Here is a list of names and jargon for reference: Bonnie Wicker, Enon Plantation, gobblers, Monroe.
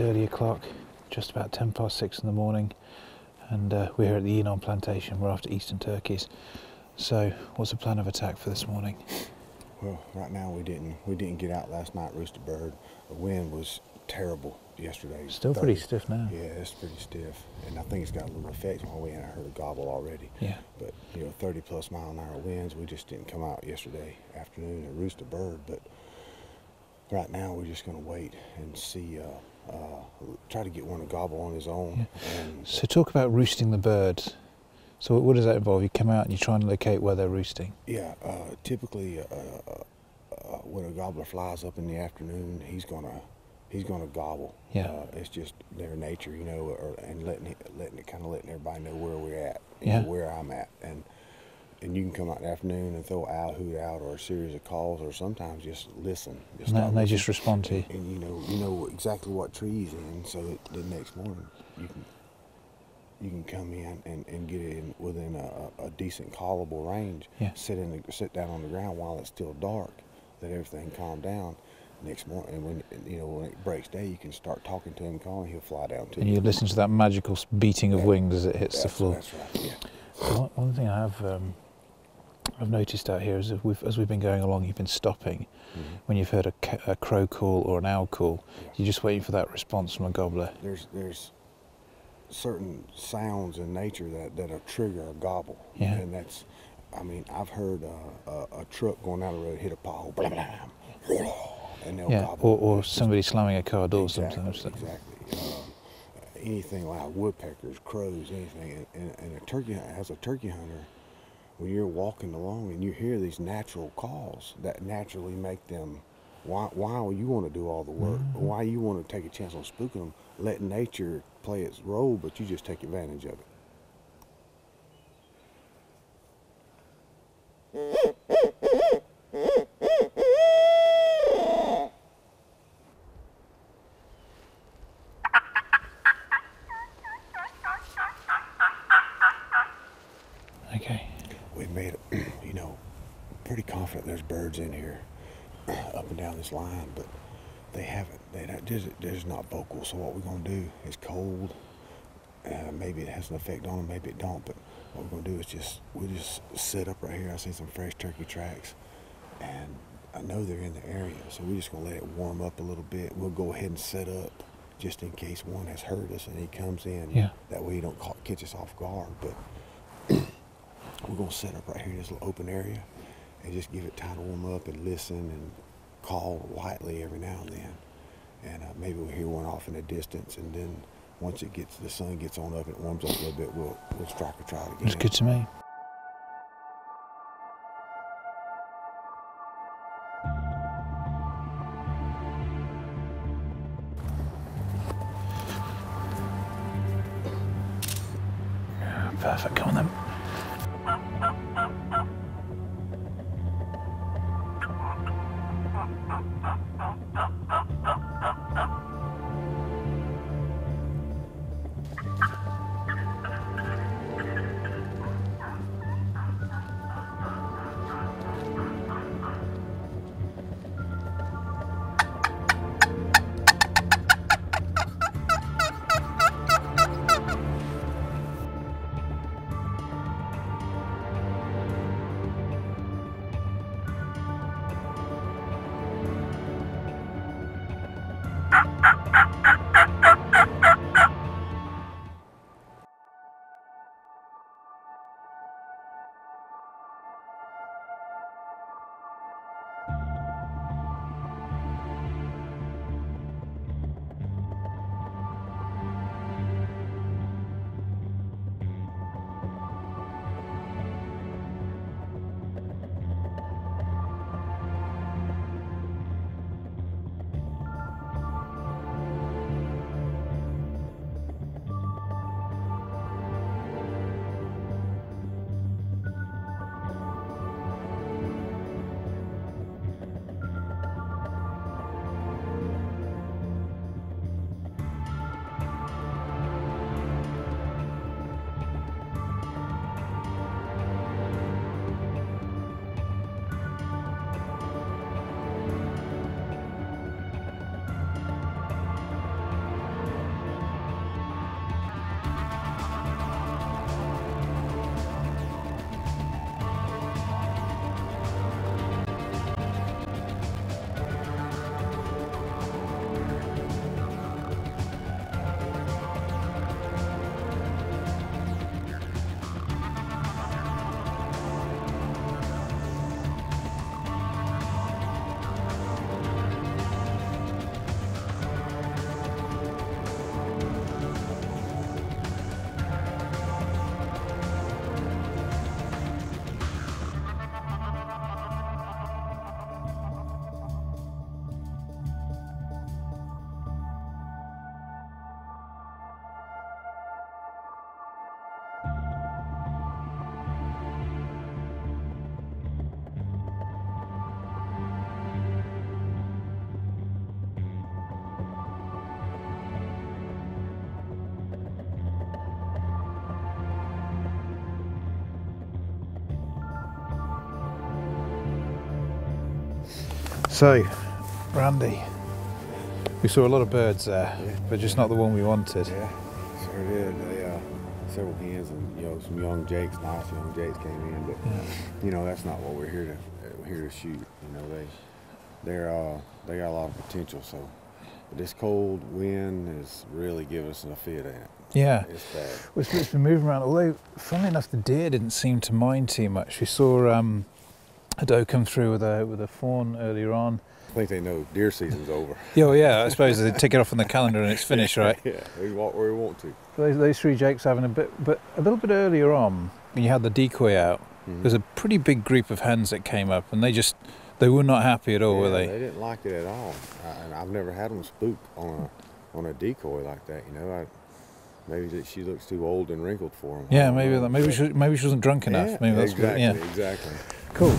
early o'clock, just about 6:10 in the morning, and we're here at the Enon Plantation. We're after eastern turkeys. So, what's the plan of attack for this morning? Well, right now we didn't get out last night, roost a bird. The wind was terrible yesterday. Still pretty stiff now. Yeah, it's pretty stiff, and I think it's got a little effect on wind. I heard a gobble already. Yeah. But you know, 30+ mile an hour winds. We just didn't come out yesterday afternoon and roost a bird. But right now we're just going to wait and see. Try to get one to gobble on his own. Yeah. And, so talk about roosting the birds. So what does that involve? You come out and you try and locate where they're roosting. Yeah, typically when a gobbler flies up in the afternoon, he's gonna gobble. Yeah. It's just their nature, you know, and letting everybody know where we're at, you know, where I'm at, and you can come out in the afternoon and throw an owl hoot out or a series of calls, or sometimes just listen. And they just respond to you. And you know exactly what tree he's in, so that the next morning you can come in and get it in within a decent callable range. Yeah. Sit down on the ground while it's still dark, let everything calm down. Next morning, and when it breaks day, you can start talking to him, calling. He'll fly down to you. And you listen to that magical beating of wings as it hits the floor. That's right. Yeah. One thing I've noticed out here is that as we've been going along, you've been stopping. Mm-hmm. When you've heard a crow call or an owl call, yeah, you're just waiting for that response from a gobbler. There's certain sounds in nature that'll trigger a gobble. Yeah. And that's, I mean, I've heard a truck going down the road hit a pothole, blah, blah, blah, and they'll gobble. Or somebody slamming a car door sometimes. Exactly. Anything like woodpeckers, crows, anything. And as a turkey hunter, when you're walking along and you hear these natural calls that naturally make them, why you want to do all the work, mm-hmm, why you want to take a chance on spooking them, let nature play its role, but you just take advantage of it. Okay. We've made it, you know, pretty confident there's birds in here up and down this line, but they're just not vocal. So what we're going to do is cold. Maybe it has an effect on them, maybe it don't, but what we're going to do is we'll just set up right here. I see some fresh turkey tracks, and I know they're in the area, so we're just going to let it warm up a little bit. We'll go ahead and set up just in case one has heard us and he comes in. Yeah. That way he don't catch us off guard, but we're going to set up right here in this little open area and just give it time to warm up and listen and call lightly every now and then, and maybe we'll hear one off in the distance, and then once the sun gets on up and it warms up a little bit, we'll strike a trot again. That's good to me. Oh, perfect, come on then. So, Randy, we saw a lot of birds there, yeah, but just not the one we wanted. Yeah, sure did. They, several hens and, you know, some young jakes, nice young jakes came in, but you know, that's not what we're here to shoot. You know, they got a lot of potential. So this cold wind is really giving us a fit in it. Yeah, it's bad. It's been moving around. Although, funnily enough, the deer didn't seem to mind too much. We saw a doe come through with a fawn earlier on. I think they know deer season's over. Yeah, well, yeah, I suppose they tick it off on the calendar and it's finished, right? Yeah, we walk where we want to. So those three jakes having a bit, but a little bit earlier on, when you had the decoy out, there's a pretty big group of hens that came up, and they were not happy at all, were they? They didn't like it at all, and I've never had them spooked on a decoy like that, you know. Maybe that she looks too old and wrinkled for them. Yeah, maybe she wasn't drunk enough. Yeah, maybe that's exactly. Cool.